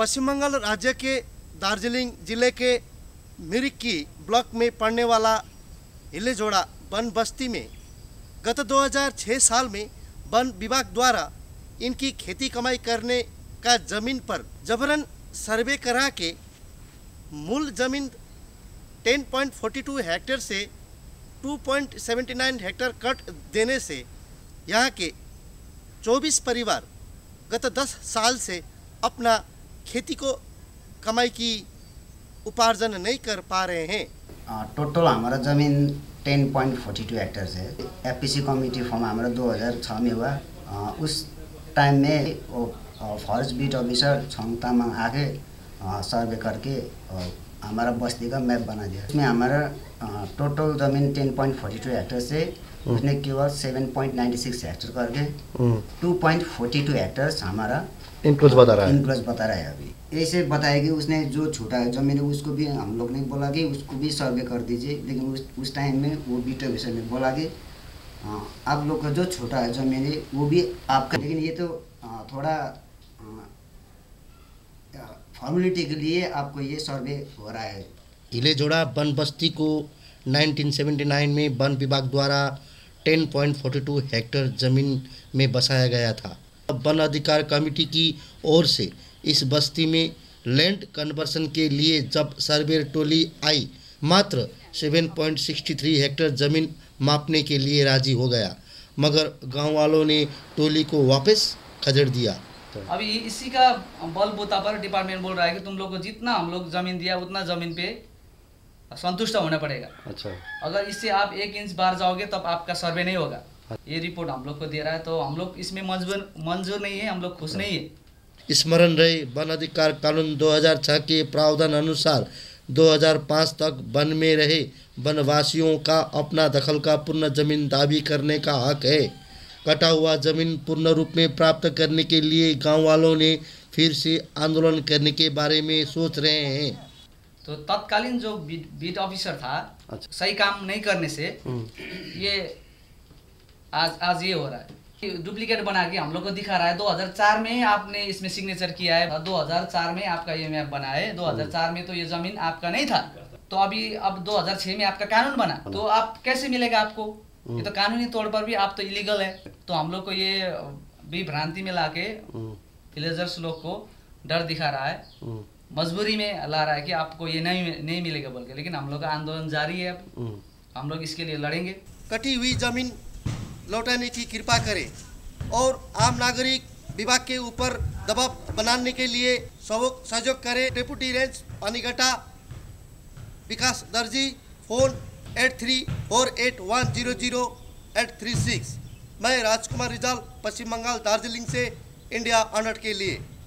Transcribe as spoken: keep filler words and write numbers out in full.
पश्चिम बंगाल राज्य के दार्जिलिंग जिले के मिरिकी ब्लॉक में पड़ने वाला हिलेजोड़ा वन बस्ती में गत दो हज़ार छह साल में वन विभाग द्वारा इनकी खेती कमाई करने का जमीन पर जबरन सर्वे करा के मूल जमीन दस पॉइंट फोर दो हेक्टेयर से दो पॉइंट सात नौ हेक्टेयर कट देने से यहाँ के चौबीस परिवार गत दस साल से अपना खेती को कमाई की उपार्जन नहीं कर पा रहे हैं। टोटल हमारा जमीन दस पॉइंट फोर दो हेक्टेयर है। एफपीसी कम्युनिटी फॉर्म हमारा दो हज़ार छह में हुआ। उस टाइम में फॉरेस्ट बीट ऑफिसर छंगता माँ आके सर्वे करके हमारा बस्ती का मैप बना दिया। इसमें हमारा टोटल जमीन दस पॉइंट फोर दो हेक्टेयर से उसमें केवल सात पॉइंट नौ छह हेक्टेयर करके दो पॉइंट चार दो हेक्टेयर हमारा इनक्लोज बता रहा है इनक्लोज बता रहा है अभी। ऐसे बताया कि उसने जो छोटा है जमीन उसको भी हम लोग ने बोला कि उसको भी सर्वे कर दीजिए, लेकिन उस उस टाइम में वो बीट ऑफिसर ने बोला कि आप लोग का जो छोटा है जमीन है वो भी आपका, लेकिन ये तो थोड़ा फॉर्मेलिटी के लिए आपको ये सर्वे हो रहा है। हिलेजोड़ा वन बस्ती को उन्नीस सौ उन्यासी में वन विभाग द्वारा दस पॉइंट फोर दो हेक्टेयर ज़मीन में बसाया गया था। वन अधिकार कमेटी की ओर से इस बस्ती में लैंड कन्वर्सन के लिए जब सर्वे टोली आई, मात्र सात पॉइंट छह तीन हेक्टेयर ज़मीन मापने के लिए राजी हो गया, मगर गाँव वालों ने टोली को वापस खदेड़ दिया। तो अभी इसी का बलबूता पर डिपार्टमेंट बोल रहा है कि तुम लोग को जितना हम लोग ज़मीन दिया उतना ज़मीन पे संतुष्ट होना पड़ेगा। अच्छा, अगर इससे आप एक इंच बाहर जाओगे तब आपका सर्वे नहीं होगा। ये रिपोर्ट हम लोग को दे रहा है, तो हम लोग इसमें मंजूर मंजूर नहीं है, हम लोग खुश नहीं है। स्मरण रहे, वन अधिकार कानून दो हज़ार छह के प्रावधान अनुसार दो हज़ार पाँच तक वन में रहे वनवासियों का अपना दखल का पूर्ण जमीन दाबी करने का हक है। कटा हुआ जमीन पूर्ण रूप में प्राप्त करने के लिए गाँव वालों ने फिर से आंदोलन करने के बारे में सोच रहे हैं। तो तत्कालीन जो बीट, बीट ऑफिसर था, अच्छा। सही काम नहीं करने से ये आज आज ये हो रहा है कि डुप्लीकेट बना के हम लोग को दिखा रहा है। दो हज़ार चार में आपने इसमें सिग्नेचर किया है, दो हज़ार चार में आपका ये मैप बना है, दो हज़ार चार में तो ये जमीन आपका नहीं था। तो अभी अब दो हज़ार छह में आपका कानून बना, तो आप कैसे मिलेगा आपको? ये तो कानूनी तौर पर भी आप तो इलीगल है। तो हम लोग को ये विभ्रांति में लाके विलेजर्स लोग को डर दिखा रहा है, मजबूरी में ला रहा है कि आपको ये नहीं नहीं मिलेगा बोल के, लेकिन हम लोग का आंदोलन जारी है। हम लोग इसके लिए लड़ेंगे। कटी हुई जमीन लौटाने की कृपा करें और आम नागरिक विभाग के ऊपर दबाव बनाने के लिए सहयोग करें। डिप्टी रेंज पानीगटा Vikas Darji, phone eight three four eight one zero zero eight three six. मैं राजकुमार रिजाल, पश्चिम बंगाल दार्जिलिंग से इंडिया अनहर्ड के लिए।